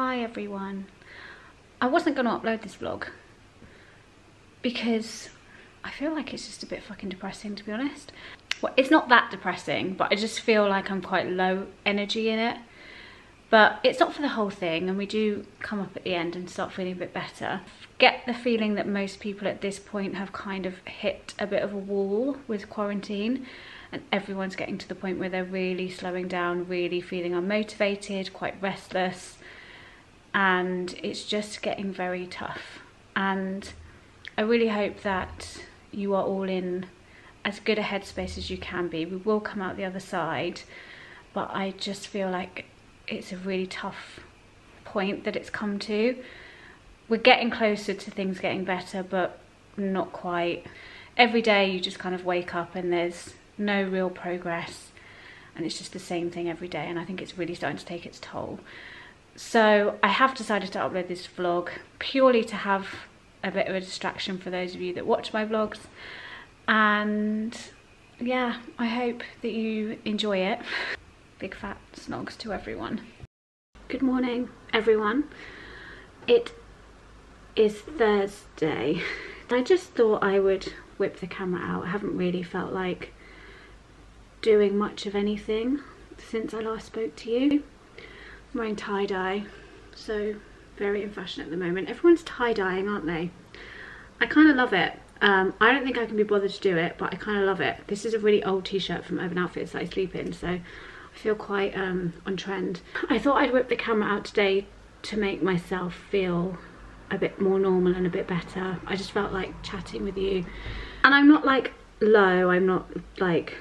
Hi everyone. I wasn't going to upload this vlog because I feel like it's just a bit fucking depressing, to be honest. Well, it's not that depressing, but I just feel like I'm quite low energy in it. But it's not for the whole thing, and we do come up at the end and start feeling a bit better. Get the feeling that most people at this point have kind of hit a bit of a wall with quarantine, and everyone's getting to the point where they're really slowing down, really feeling unmotivated, quite restless, and it's just getting very tough. And I really hope that you are all in as good a headspace as you can be. We will come out the other side, but I just feel like it's a really tough point that it's come to. We're getting closer to things getting better, but not quite. Every day you just kind of wake up and there's no real progress, and it's just the same thing every day, and I think it's really starting to take its toll. So I have decided to upload this vlog purely to have a bit of a distraction for those of you that watch my vlogs, and yeah, I hope that you enjoy it. Big fat snogs to everyone. Good morning, everyone. It is Thursday. I just thought I would whip the camera out. I haven't really felt like doing much of anything since I last spoke to you. I'm wearing tie-dye, so very in fashion at the moment. Everyone's tie-dyeing, aren't they? I kind of love it. I don't think I can be bothered to do it, but I kind of love it. This is a really old t-shirt from Urban Outfitters that I sleep in, so feel quite on trend. I thought I'd whip the camera out today to make myself feel a bit more normal and a bit better. I just felt like chatting with you, and I'm not like low, I'm not like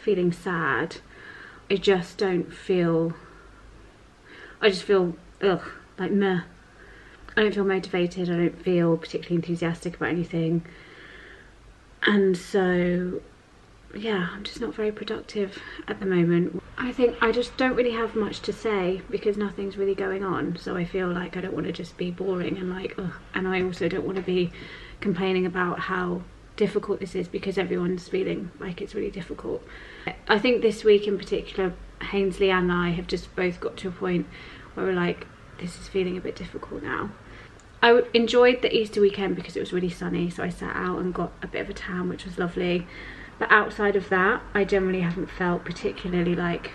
feeling sad, I just don't feel, I just feel like meh. I don't feel motivated, I don't feel particularly enthusiastic about anything, and so yeah, I'm just not very productive at the moment. I think I just don't really have much to say because nothing's really going on, so I feel like I don't want to just be boring and like ugh. And I also don't want to be complaining about how difficult this is because everyone's feeling like it's really difficult. I think this week in particular, Hainsley and I have just both got to a point where we're like, this is feeling a bit difficult now. I enjoyed the Easter weekend because it was really sunny, so I sat out and got a bit of a tan, which was lovely. But outside of that, I generally haven't felt particularly like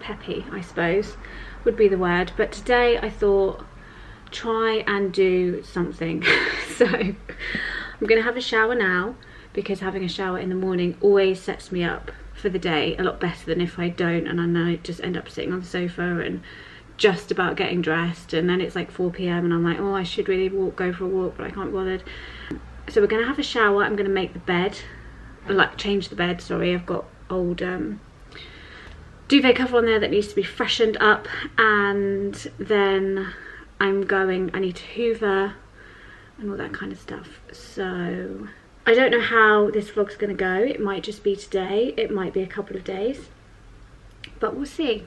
peppy, I suppose would be the word. But today I thought, try and do something. So I'm gonna have a shower now because having a shower in the morning always sets me up for the day a lot better than if I don't, and then I just end up sitting on the sofa and just about getting dressed, and then it's like 4 p.m. and I'm like, oh, I should really go for a walk, but I can't be bothered. So we're gonna have a shower. I'm gonna make the bed, like change the bed, sorry. I've got old duvet cover on there that needs to be freshened up, and then I need to hoover and all that kind of stuff. So I don't know how this vlog's gonna go. It might just be today, it might be a couple of days, but we'll see.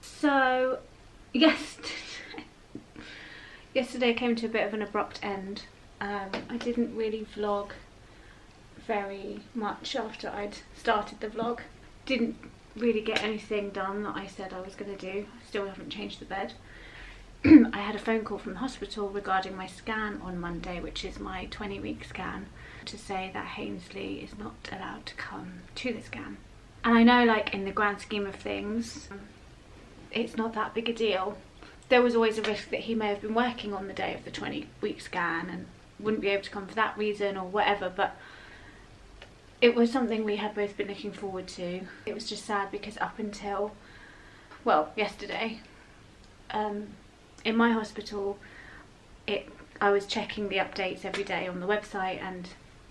So yesterday came to a bit of an abrupt end. I didn't really vlog very much after I'd started the vlog. Didn't really get anything done that I said I was going to do. Still haven't changed the bed. I had a phone call from the hospital regarding my scan on Monday, which is my 20-week scan, to say that Hainsley is not allowed to come to the scan. And I know, like, in the grand scheme of things, it's not that big a deal. There was always a risk that he may have been working on the day of the 20-week scan and wouldn't be able to come for that reason or whatever, but it was something we had both been looking forward to. It was just sad because up until, well, yesterday, in my hospital, I was checking the updates every day on the website, and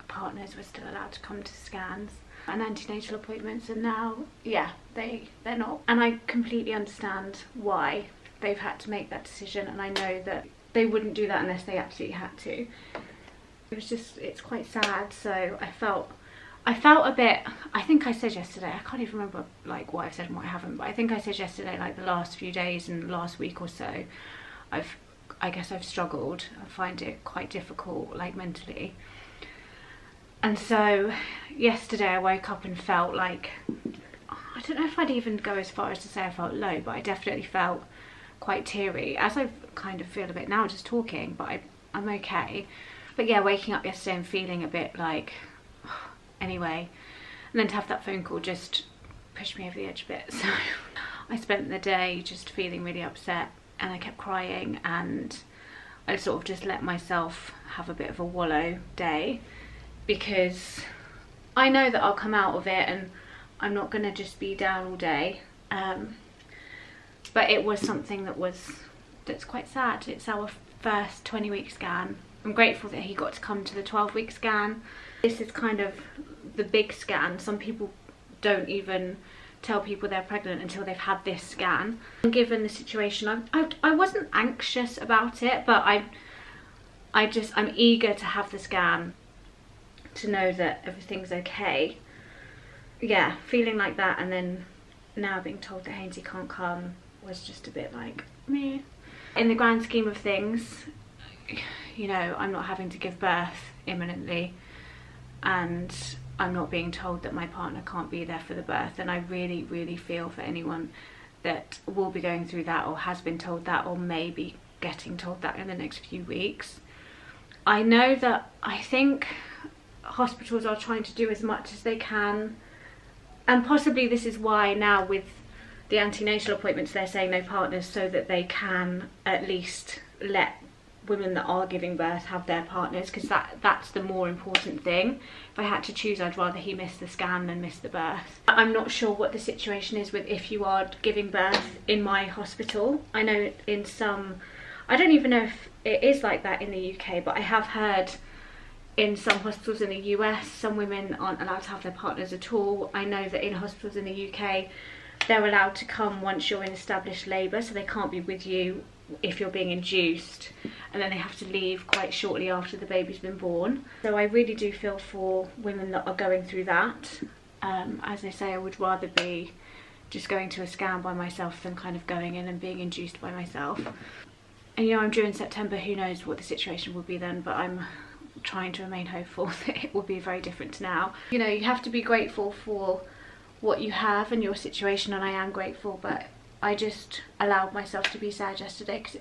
partners were still allowed to come to scans and antenatal appointments, and now, yeah, they're not. And I completely understand why they've had to make that decision, and I know that they wouldn't do that unless they absolutely had to. It was just, it's quite sad, so I felt a bit, I think I said yesterday, I can't even remember like what I've said and what I haven't, but I think I said yesterday, like the last few days and last week or so, I guess I've struggled. I find it quite difficult, like mentally. And so yesterday I woke up and felt like, I don't know if I'd even go as far as to say I felt low, but I definitely felt quelt teary, as I kind of feel a bit now just talking, but I'm okay. But yeah, waking up yesterday and feeling a bit like, anyway, and then to have that phone call just pushed me over the edge a bit. So I spent the day just feeling really upset, and I kept crying, and I sort of just let myself have a bit of a wallow day, because I know that I'll come out of it and I'm not going to just be down all day, but it was something that's quite sad. It's our first 20-week scan. I'm grateful that he got to come to the 12-week scan. This is kind of the big scan. Some people don't even tell people they're pregnant until they've had this scan. And given the situation, I wasn't anxious about it, but I'm eager to have the scan, to know that everything's okay. Yeah, feeling like that, and then now being told that Hainsey can't come was just a bit like, meh. In the grand scheme of things, you know, I'm not having to give birth imminently, and I'm not being told that my partner can't be there for the birth, and I really, really feel for anyone that will be going through that, or has been told that, or maybe getting told that in the next few weeks. I know that, I think hospitals are trying to do as much as they can, and possibly this is why now with the antenatal appointments they're saying no partners, so that they can at least let women that are giving birth have their partners, because that's the more important thing. If I had to choose, I'd rather he missed the scan than miss the birth. I'm not sure what the situation is with if you are giving birth in my hospital. I know in some, I don't even know if it is like that in the UK, but I have heard in some hospitals in the US, some women aren't allowed to have their partners at all. I know that in hospitals in the UK, they're allowed to come once you're in established labour, so they can't be with you if you're being induced, and then they have to leave quite shortly after the baby's been born. So I really do feel for women that are going through that. As I say, I would rather be just going to a scan by myself than kind of going in and being induced by myself. And you know, I'm due in September, who knows what the situation will be then, but I'm trying to remain hopeful that it will be very different to now. You know, you have to be grateful for what you have and your situation, and I am grateful, but I just allowed myself to be sad yesterday because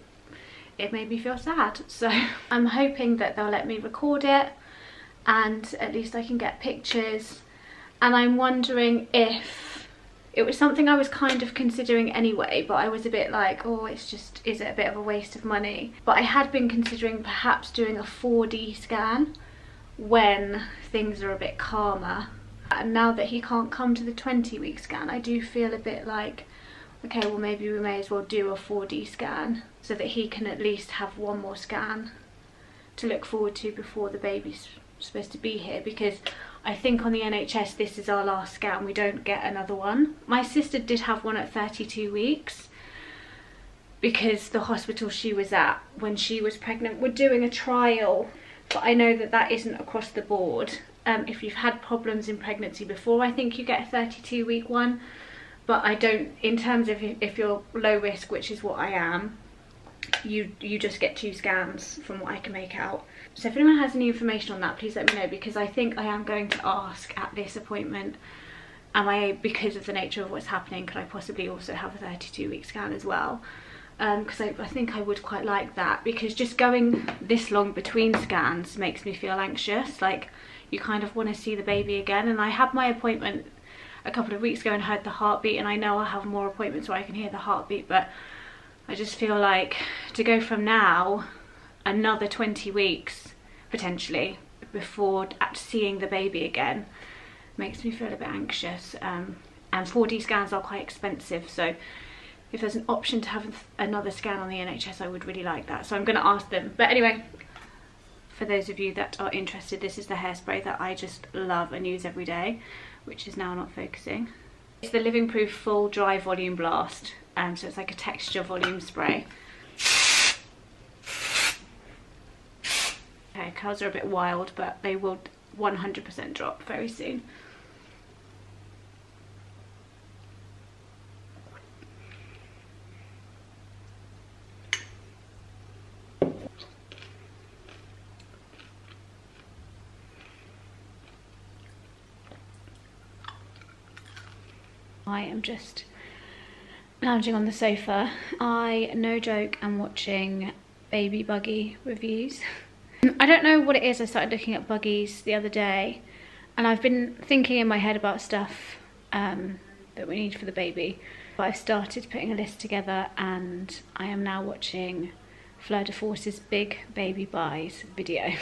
it made me feel sad. So I'm hoping that they'll let me record it, and at least I can get pictures. And I'm wondering if it was something I was kind of considering anyway, but I was a bit like, oh, it's just, is it a bit of a waste of money? But I had been considering perhaps doing a 4D scan when things are a bit calmer. And now that he can't come to the 20-week scan, I do feel a bit like, okay, well maybe we may as well do a 4D scan so that he can at least have one more scan to look forward to before the baby's supposed to be here, because I think on the NHS this is our last scan, we don't get another one. My sister did have one at 32 weeks because the hospital she was at when she was pregnant were doing a trial, but I know that that isn't across the board. If you've had problems in pregnancy before, I think you get a 32-week one, but I don't, in terms of if you're low risk, which is what I am, you just get 2 scans from what I can make out. So if anyone has any information on that, please let me know, because I think I am going to ask at this appointment, because of the nature of what's happening, could I possibly also have a 32-week scan as well? Because I think I would quite like that, because just going this long between scans makes me feel anxious, like you kind of want to see the baby again. And I had my appointment a couple of weeks ago and heard the heartbeat, and I know I'll have more appointments where I can hear the heartbeat, but I just feel like to go from now another 20 weeks potentially before seeing the baby again makes me feel a bit anxious, and 4D scans are quite expensive, so if there's an option to have another scan on the NHS, I would really like that, so I'm going to ask them. But anyway, for those of you that are interested, this is the hairspray that I just love and use every day, which is now not focusing. It's the Living Proof Full Dry Volume Blast, so it's like a texture volume spray. Okay, curls are a bit wild, but they will 100% drop very soon. I am just lounging on the sofa. I, no joke, am watching baby buggy reviews. I don't know what it is, I started looking at buggies the other day, and I've been thinking in my head about stuff that we need for the baby, but I've started putting a list together, and I am now watching Fleur de Force's Big Baby Buys video.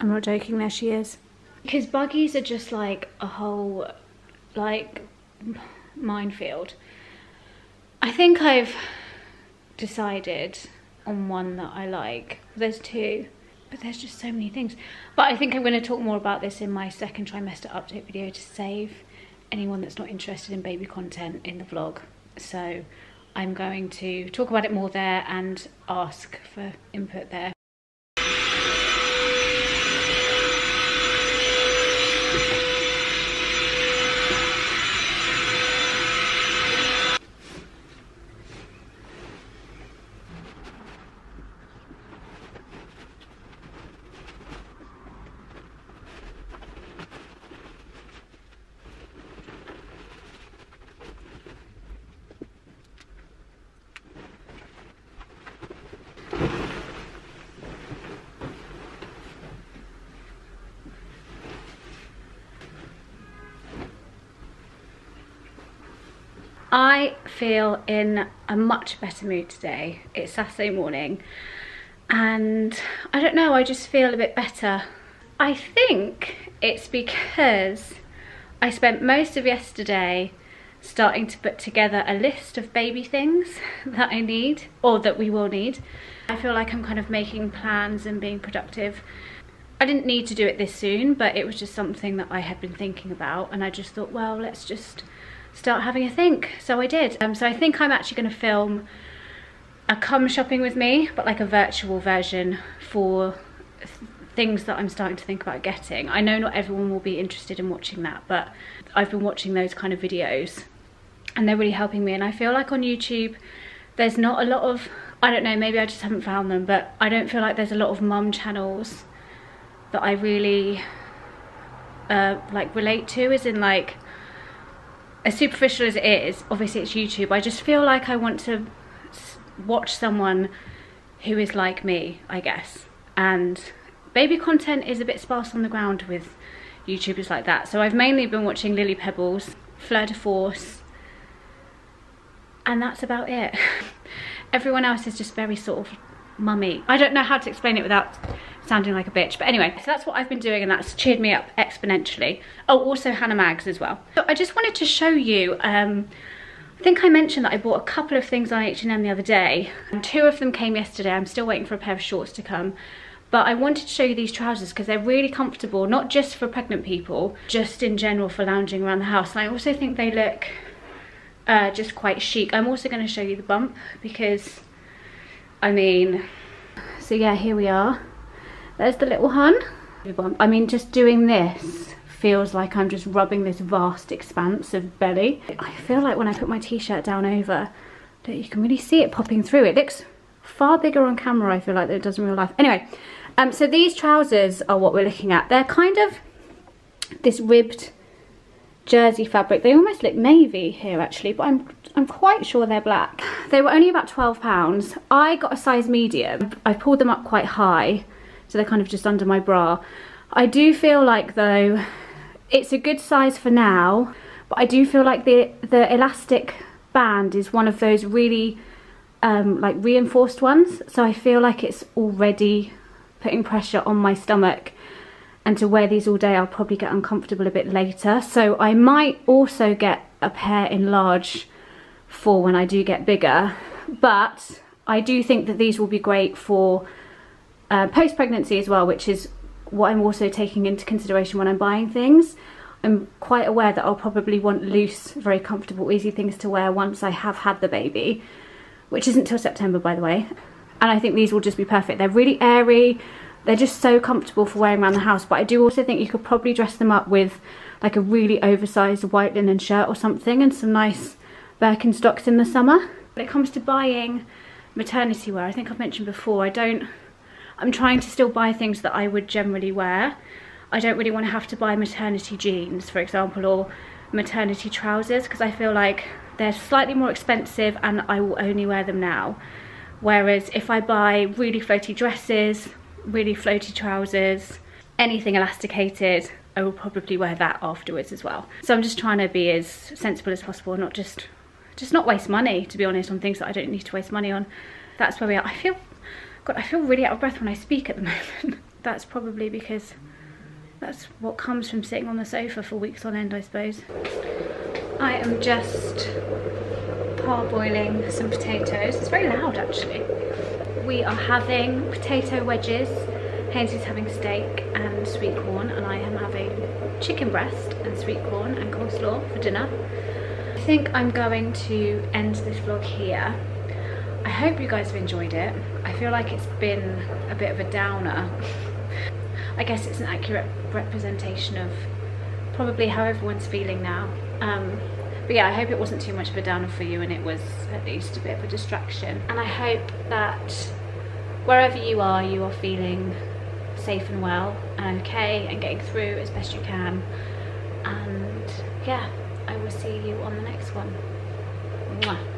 I'm not joking, there she is. Because buggies are just like a whole, like, minefield. I think I've decided on one that I like. There's two, but there's just so many things. But I think I'm going to talk more about this in my second trimester update video to save anyone that's not interested in baby content in the vlog. So I'm going to talk about it more there and ask for input there. I feel in a much better mood today. It's Saturday morning and I don't know, I just feel a bit better. I think it's because I spent most of yesterday starting to put together a list of baby things that I need, or that we will need. I feel like I'm kind of making plans and being productive. I didn't need to do it this soon, but it was just something that I had been thinking about, and I just thought, well, let's just start having a think. So I did. So I think I'm actually going to film a Come Shopping With Me, but like a virtual version for things that I'm starting to think about getting. I know not everyone will be interested in watching that, but I've been watching those kind of videos and they're really helping me. And I feel like on YouTube, there's not a lot of, I don't know, maybe I just haven't found them, but I don't feel like there's a lot of mum channels that I really like relate to, as in like, as superficial as it is, obviously it's YouTube, I just feel like I want to watch someone who is like me, I guess. And baby content is a bit sparse on the ground with YouTubers like that. So I've mainly been watching Lily Pebbles, Fleur de Force, and that's about it. Everyone else is just very sort of mummy. I don't know how to explain it without sounding like a bitch, but anyway, so that's what I've been doing and that's cheered me up exponentially. Oh, also Hannah Maggs as well. So I just wanted to show you, I think I mentioned that I bought a couple of things on H&M the other day, and two of them came yesterday. I'm still waiting for a pair of shorts to come, but I wanted to show you these trousers because they're really comfortable, not just for pregnant people, just in general for lounging around the house. And I also think they look just quite chic. I'm also going to show you the bump because, I mean, so yeah, here we are. There's the little hun. I mean, just doing this feels like I'm just rubbing this vast expanse of belly. I feel like when I put my t-shirt down over that, you can really see it popping through. It looks far bigger on camera, I feel like, than it does in real life. Anyway, so these trousers are what we're looking at. They're kind of this ribbed jersey fabric. They almost look navy here actually, but I'm quite sure they're black. They were only about £12. I got a size medium. I pulled them up quite high, so they're kind of just under my bra. I do feel like though, it's a good size for now, but But I do feel like the elastic band is one of those really like reinforced ones, so I feel like it's already putting pressure on my stomach, and to wear these all day I'll probably get uncomfortable a bit later. So I might also get a pair in large for when I do get bigger, but I do think that these will be great for post-pregnancy as well, which is what I'm also taking into consideration when I'm buying things. I'm quite aware that I'll probably want loose, very comfortable, easy things to wear once I have had the baby, which isn't till September, by the way. And I think these will just be perfect. They're really airy, they're just so comfortable for wearing around the house. But I do also think you could probably dress them up with like a really oversized white linen shirt or something, and some nice Birkenstocks in the summer. When it comes to buying maternity wear, I think I've mentioned before, I'm trying to still buy things that I would generally wear. I don't really want to have to buy maternity jeans, for example, or maternity trousers, because I feel like they're slightly more expensive and I will only wear them now. Whereas if I buy really floaty dresses, really floaty trousers, anything elasticated, I will probably wear that afterwards as well. So I'm just trying to be as sensible as possible, not just not waste money, to be honest, on things that I don't need to waste money on. That's where we are. God, I feel really out of breath when I speak at the moment. That's probably because that's what comes from sitting on the sofa for weeks on end, I suppose. I am just parboiling some potatoes. It's very loud, actually. We are having potato wedges. Hazel's having steak and sweet corn, and I am having chicken breast and sweet corn and coleslaw for dinner. I think I'm going to end this vlog here. I hope you guys have enjoyed it. I feel like it's been a bit of a downer. I guess it's an accurate representation of probably how everyone's feeling now. But yeah, I hope it wasn't too much of a downer for you, and it was at least a bit of a distraction. And I hope that wherever you are feeling safe and well and okay, and getting through as best you can. And yeah, I will see you on the next one. Mwah.